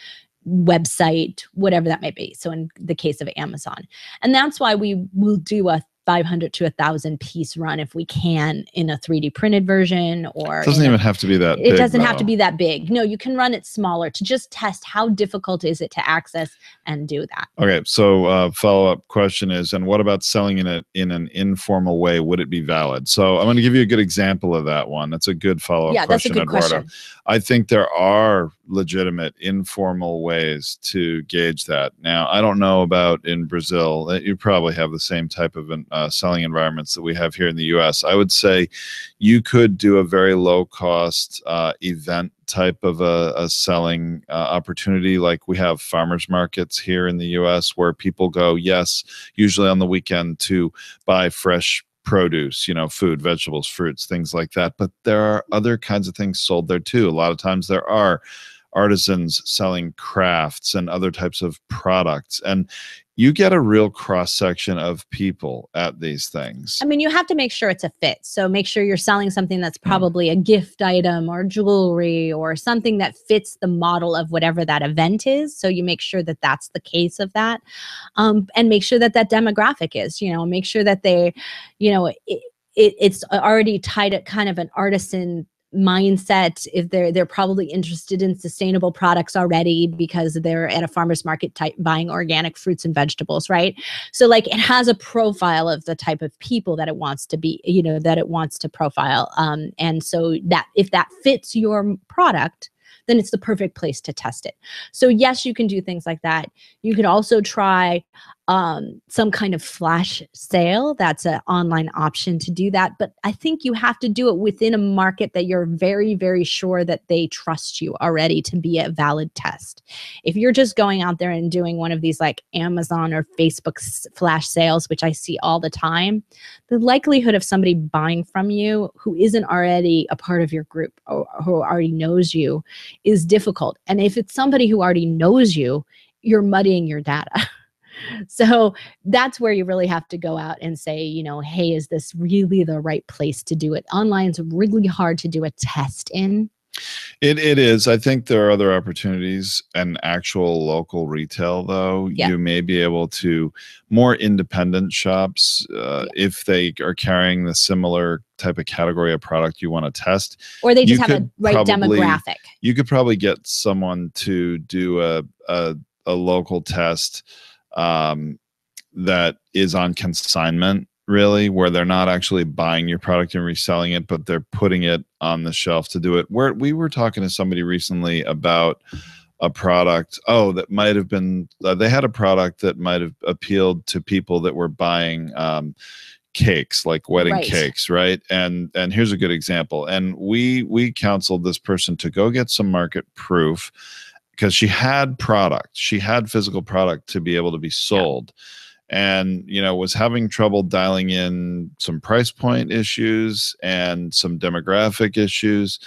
website, whatever that might be. So in the case of Amazon. And that's why we will do a five hundred to a thousand piece run if we can in a three D printed version, or it doesn't even a, have to be that it big, doesn't though. have to be that big. No, you can run it smaller to just test how difficult is it to access and do that. Okay, so uh, follow-up question is, and what about selling in it in an informal way? Would it be valid? So I'm going to give you a good example of that one. That's a good follow-up yeah, question, that's a good Eduardo. Question. I think there are legitimate informal ways to gauge that. Now, I don't know about in Brazil. You probably have the same type of an, uh, selling environments that we have here in the U S. I would say you could do a very low-cost uh, event type of a, a selling uh, opportunity. Like we have farmers markets here in the U S where people go, yes, usually on the weekend to buy fresh produce, you know, food, vegetables, fruits, things like that. But there are other kinds of things sold there too. A lot of times there are artisans selling crafts and other types of products. And you get a real cross-section of people at these things. I mean, you have to make sure it's a fit. So make sure you're selling something that's probably a gift item or jewelry or something that fits the model of whatever that event is. So you make sure that that's the case of that. Um, and make sure that that demographic is, you know, make sure that they, you know, it, it, it's already tied at kind of an artisan mindset. If they're they're probably interested in sustainable products already because they're at a farmer's market type buying organic fruits and vegetables, right? So like it has a profile of the type of people that it wants to be, you know, that it wants to profile. Um, and so that if that fits your product, then it's the perfect place to test it. So yes, you can do things like that. You could also try um, some kind of flash sale. That's an online option to do that. But I think you have to do it within a market that you're very, very sure that they trust you already to be a valid test. If you're just going out there and doing one of these like Amazon or Facebook flash sales, which I see all the time, the likelihood of somebody buying from you who isn't already a part of your group or who already knows you is difficult. And if it's somebody who already knows you, you're muddying your data. So that's where you really have to go out and say, you know, hey, is this really the right place to do it? Online's really hard to do a test in. It, it is. I think there are other opportunities and actual local retail, though. Yeah. You may be able to more independent shops, uh, yeah. if they are carrying the similar type of category of product you want to test. Or they just you have a right probably, demographic. You could probably get someone to do a, a, a local test um, that is on consignment. Really, where they're not actually buying your product and reselling it, but they're putting it on the shelf to do it. Where we were talking to somebody recently about a product, oh, that might have been, uh, they had a product that might have appealed to people that were buying um, cakes, like wedding right. cakes, right? And and here's a good example. And we we counseled this person to go get some market proof because she had product, she had physical product to be able to be sold. Yeah. And, you know, was having trouble dialing in some price point issues and some demographic issues.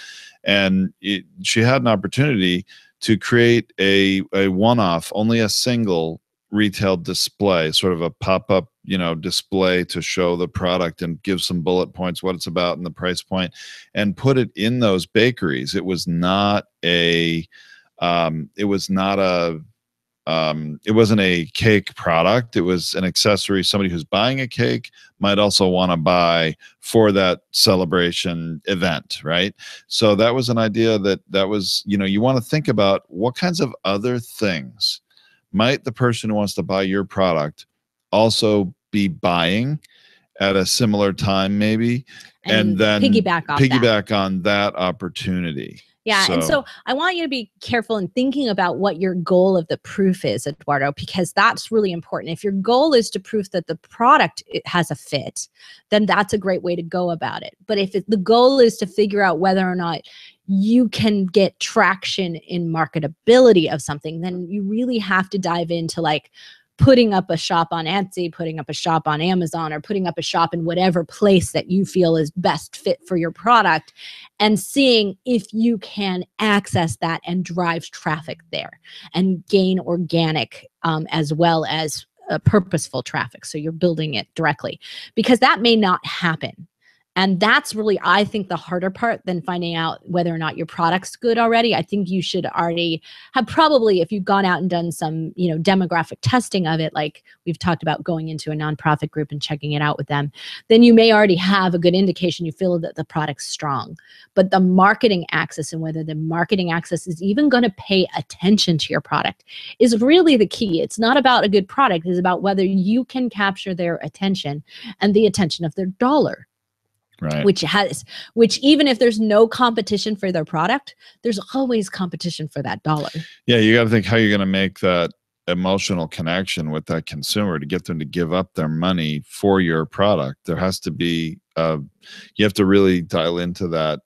And it, she had an opportunity to create a, a one-off, only a single retail display, sort of a pop-up you know, display to show the product and give some bullet points, what it's about and the price point, and put it in those bakeries. It was not a, um, it was not a, um, it wasn't a cake product. It was an accessory. Somebody who's buying a cake might also want to buy for that celebration event. Right. So that was an idea that that was, you know, you want to think about what kinds of other things might the person who wants to buy your product also be buying at a similar time, maybe, and, and then piggyback, off piggyback that. on that opportunity. Yeah. So. And so I want you to be careful in thinking about what your goal of the proof is, Eduardo, because that's really important. If your goal is to prove that the product has a fit, then that's a great way to go about it. But if it, the goal is to figure out whether or not you can get traction in marketability of something, then you really have to dive into like putting up a shop on Etsy, putting up a shop on Amazon, or putting up a shop in whatever place that you feel is best fit for your product, and seeing if you can access that and drive traffic there and gain organic um, as well as uh, purposeful traffic. So you're building it directly, because that may not happen. And that's really, I think, the harder part than finding out whether or not your product's good already. I think you should already have probably, if you've gone out and done some, you know, demographic testing of it, like we've talked about going into a nonprofit group and checking it out with them, then you may already have a good indication you feel that the product's strong. But the marketing access, and whether the marketing access is even going to pay attention to your product, is really the key. It's not about a good product. It's about whether you can capture their attention and the attention of their dollar. Right. Which has, which even if there's no competition for their product, there's always competition for that dollar. Yeah, you got to think how you're going to make that emotional connection with that consumer to get them to give up their money for your product. There has to be, uh, you have to really dial into that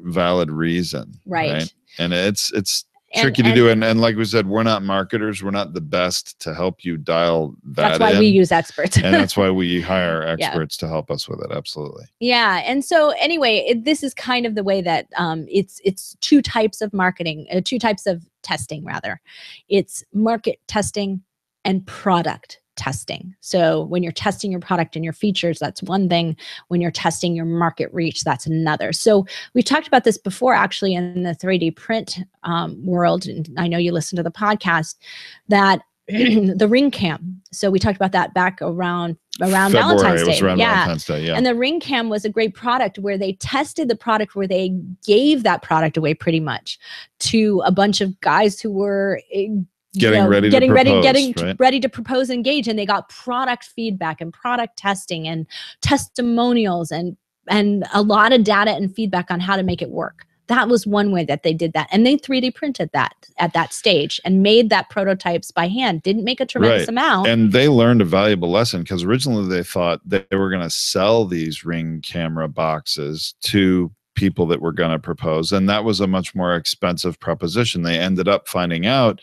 valid reason, right? right? And it's it's tricky and, to and, do. And and like we said, we're not marketers. We're not the best to help you dial that in. That's why in. we use experts. And that's why we hire experts yeah. to help us with it. Absolutely. Yeah. And so anyway, it, this is kind of the way that um, it's it's two types of marketing, uh, two types of testing rather. It's market testing and product testing. So when you're testing your product and your features, that's one thing. When you're testing your market reach, that's another. So we talked about this before, actually, in the three D print um, world. And I know you listen to the podcast, that the Ring Cam. So we talked about that back around around February, Valentine's Day. It was around yeah. Valentine's Day, yeah. And the Ring Cam was a great product where they tested the product, where they gave that product away pretty much to a bunch of guys who were Getting you know, ready, getting to propose, ready, getting right? ready to propose, engage, and they got product feedback and product testing and testimonials and and a lot of data and feedback on how to make it work. That was one way that they did that, and they three D printed that at that stage and made that prototypes by hand. Didn't make a tremendous right. amount, and they learned a valuable lesson, because originally they thought they were going to sell these Ring Camera boxes to people that were going to propose, and that was a much more expensive proposition. They ended up finding out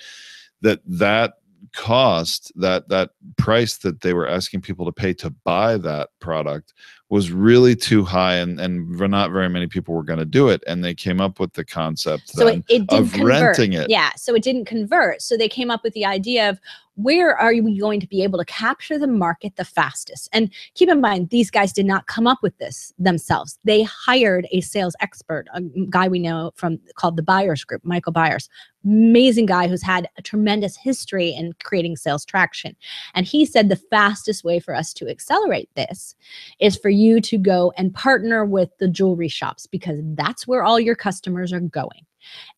that that cost, that that price that they were asking people to pay to buy that product was really too high, and, and not very many people were going to do it. And they came up with the concept so then it, it didn't of convert. renting it. Yeah, so it didn't convert. So they came up with the idea of, where are we going to be able to capture the market the fastest? And keep in mind, these guys did not come up with this themselves. They hired a sales expert, a guy we know from called the Buyers Group, Michael Byers, amazing guy who's had a tremendous history in creating sales traction. And he said the fastest way for us to accelerate this is for you to go and partner with the jewelry shops, because that's where all your customers are going.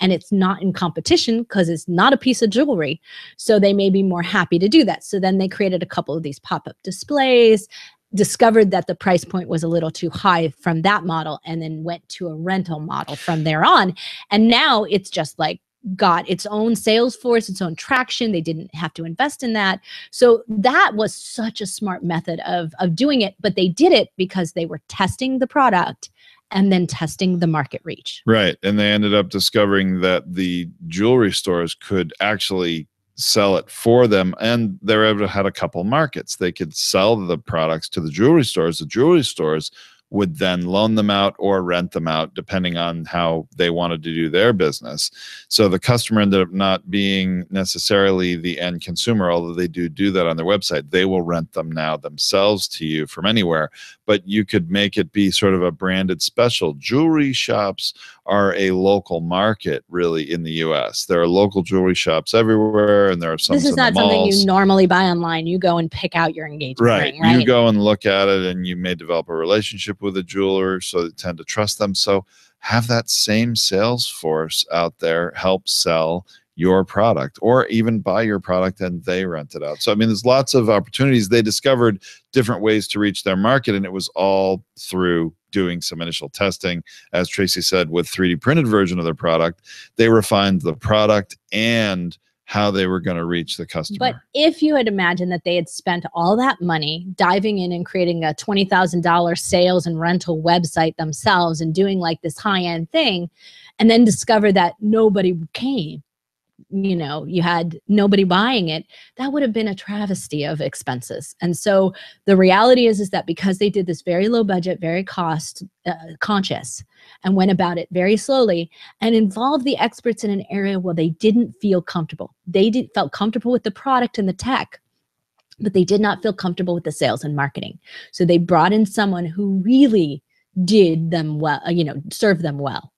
And it's not in competition because it's not a piece of jewelry. So they may be more happy to do that. So then they created a couple of these pop-up displays, discovered that the price point was a little too high from that model, and then went to a rental model from there on. And now it's just like got its own sales force, its own traction. They didn't have to invest in that. So that was such a smart method of, of doing it, but they did it because they were testing the product and then testing the market reach. Right. And they ended up discovering that the jewelry stores could actually sell it for them. And they were able to have a couple markets. They could sell the products to the jewelry stores. The jewelry stores would then loan them out or rent them out, depending on how they wanted to do their business. So the customer ended up not being necessarily the end consumer, although they do do that on their website. They will rent them now themselves to you from anywhere, but you could make it be sort of a branded special. Jewelry shops are a local market, really, in the U S. There are local jewelry shops everywhere, and there are some in the malls. This is not something you normally buy online. You go and pick out your engagement ring, right? You go and look at it, and you may develop a relationship with a jeweler, so they tend to trust them. So have that same sales force out there help sell your product, or even buy your product and they rent it out. So, I mean, there's lots of opportunities. They discovered different ways to reach their market, and it was all through doing some initial testing. As Tracy said, with three D printed version of their product, they refined the product and how they were going to reach the customer. But if you had imagined that they had spent all that money diving in and creating a twenty thousand dollar sales and rental website themselves and doing like this high-end thing, and then discover that nobody came, you know, you had nobody buying it, that would have been a travesty of expenses. And so the reality is, is that because they did this very low budget, very cost uh, conscious, and went about it very slowly, and involved the experts in an area where they didn't feel comfortable. They did, felt comfortable with the product and the tech, but they did not feel comfortable with the sales and marketing. So they brought in someone who really did them well, you know, serve them well.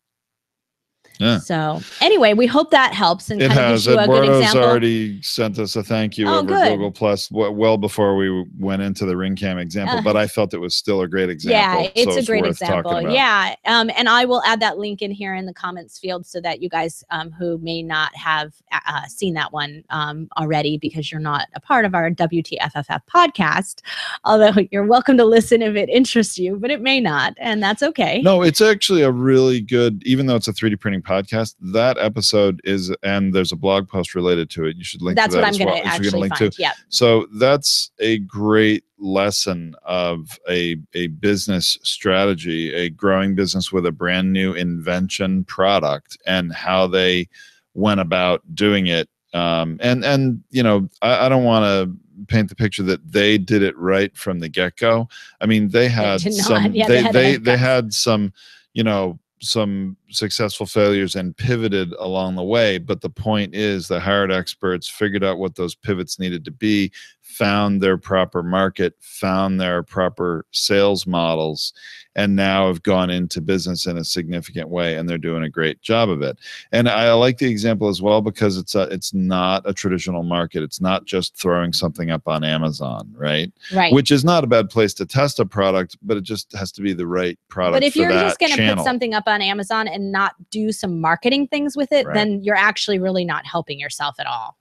Yeah. So anyway, we hope that helps and it kind has. of gives you Eduardo's a good example. Already sent us a thank you oh, over good. Google Plus well before we went into the Ring Cam example, uh, but I felt it was still a great example. Yeah, it's so a it's great example. Yeah, um, and I will add that link in here in the comments field so that you guys um, who may not have uh, seen that one um, already, because you're not a part of our W T F F F podcast, although you're welcome to listen if it interests you, but it may not, and that's okay. No, it's actually a really good, even though it's a three D printing podcast, that episode is, and there's a blog post related to it. You should link that's to that. That's what I'm going well, to actually link find. To. Yep. So that's a great lesson of a, a business strategy, a growing business with a brand new invention product, and how they went about doing it. Um, and, and you know, I, I don't want to paint the picture that they did it right from the get-go. I mean, they had they some, yeah, they, they, they, they had some, you know, some successful failures and pivoted along the way. But the point is, they hired experts, figured out what those pivots needed to be, found their proper market, found their proper sales models, and now have gone into business in a significant way, and they're doing a great job of it. And I like the example as well, because it's a, it's not a traditional market. It's not just throwing something up on Amazon, right? Right. Which is not a bad place to test a product, but it just has to be the right product. But if for you're that just going to put something up on Amazon and not do some marketing things with it, right, then you're actually really not helping yourself at all.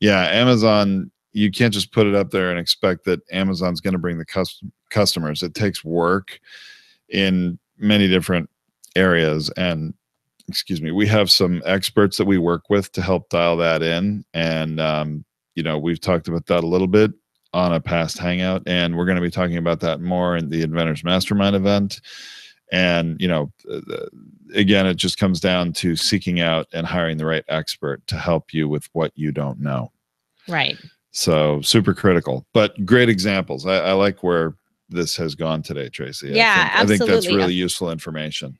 Yeah, Amazon, you can't just put it up there and expect that Amazon's going to bring the cus customers. It takes work in many different areas. And excuse me, we have some experts that we work with to help dial that in. And, um, you know, we've talked about that a little bit on a past hangout, and we're going to be talking about that more in the Inventors Mastermind event. And, you know, again, it just comes down to seeking out and hiring the right expert to help you with what you don't know. Right. So super critical, but great examples. I, I like where this has gone today, Tracy. Yeah, I think, absolutely. I think that's really useful information.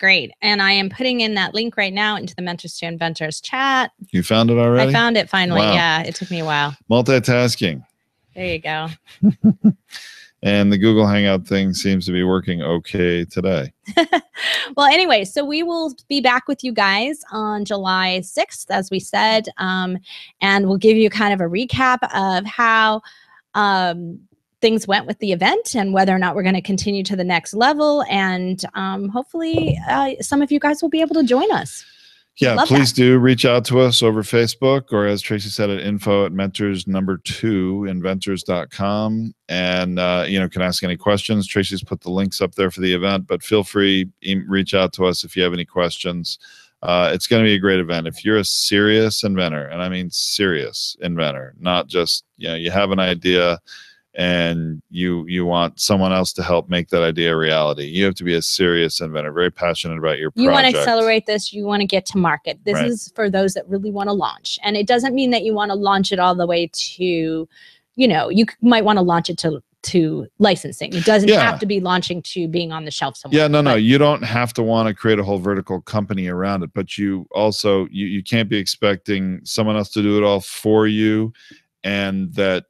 Great. And I am putting in that link right now into the Mentors to Inventors chat. You found it already? I found it finally. Wow. Yeah, it took me a while. Multitasking. There you go. And the Google Hangout thing seems to be working okay today. Well, anyway, so we will be back with you guys on July sixth, as we said, um, and we'll give you kind of a recap of how um, things went with the event and whether or not we're going to continue to the next level. And um, hopefully uh, some of you guys will be able to join us. Yeah, Love please that. do reach out to us over Facebook, or as Tracy said, at info at mentors number two inventors dot com, and uh, you know, can ask any questions. Tracy's put the links up there for the event, but feel free to reach out to us if you have any questions. Uh, it's going to be a great event. If you're a serious inventor, and I mean serious inventor, not just, you know, you have an idea and you you want someone else to help make that idea a reality. You have to be a serious inventor, very passionate about your project. You want to accelerate this. You want to get to market. This right. is for those that really want to launch. And it doesn't mean that you want to launch it all the way to, you know, you might want to launch it to to licensing. It doesn't yeah. have to be launching to being on the shelf somewhere. Yeah, no, no. You don't have to want to create a whole vertical company around it, but you also, you, you can't be expecting someone else to do it all for you and that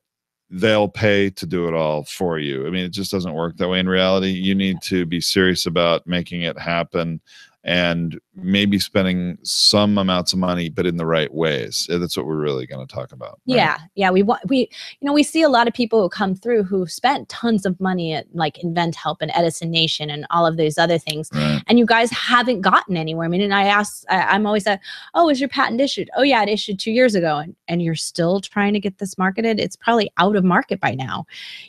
they'll pay to do it all for you. I mean, it just doesn't work that way in reality. You need to be serious about making it happen and maybe spending some amounts of money, but in the right ways. That's what we're really going to talk about. Right? Yeah. Yeah. We want, we, you know, we see a lot of people who come through who spent tons of money at like InventHelp and Edison Nation and all of those other things. Right. And you guys haven't gotten anywhere. I mean, and I ask, I, I'm always at, oh, is your patent issued? Oh yeah, it issued two years ago. And, and you're still trying to get this marketed. It's probably out of market by now.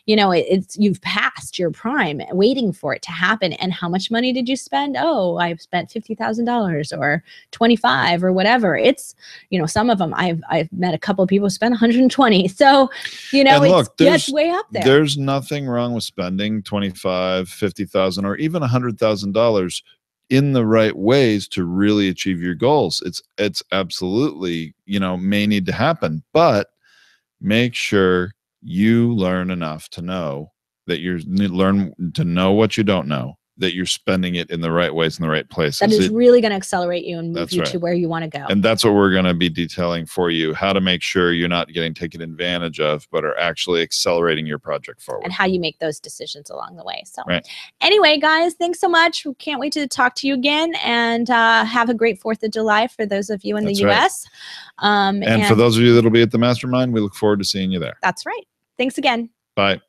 You know, it, it's, you've passed your prime waiting for it to happen. And how much money did you spend? Oh, I've spent fifty thousand dollars or twenty-five or whatever. It's, you know, some of them I've, I've met a couple of people who spend one hundred twenty. So, you know, look, it's, yeah, it's way up there. There's nothing wrong with spending twenty-five, fifty thousand, or even one hundred thousand dollars in the right ways to really achieve your goals. It's, it's absolutely, you know, may need to happen, but make sure you learn enough to know that you're learn to know what you don't know, that you're spending it in the right ways, in the right places. That is it, really going to accelerate you and move you right. to where you want to go. And that's what we're going to be detailing for you, how to make sure you're not getting taken advantage of, but are actually accelerating your project forward. And how you make those decisions along the way. So right. anyway, guys, thanks so much. We can't wait to talk to you again, and uh, have a great fourth of July for those of you in that's the U S Right. Um, and, and for those of you that'll be at the Mastermind, we look forward to seeing you there. That's right. Thanks again. Bye.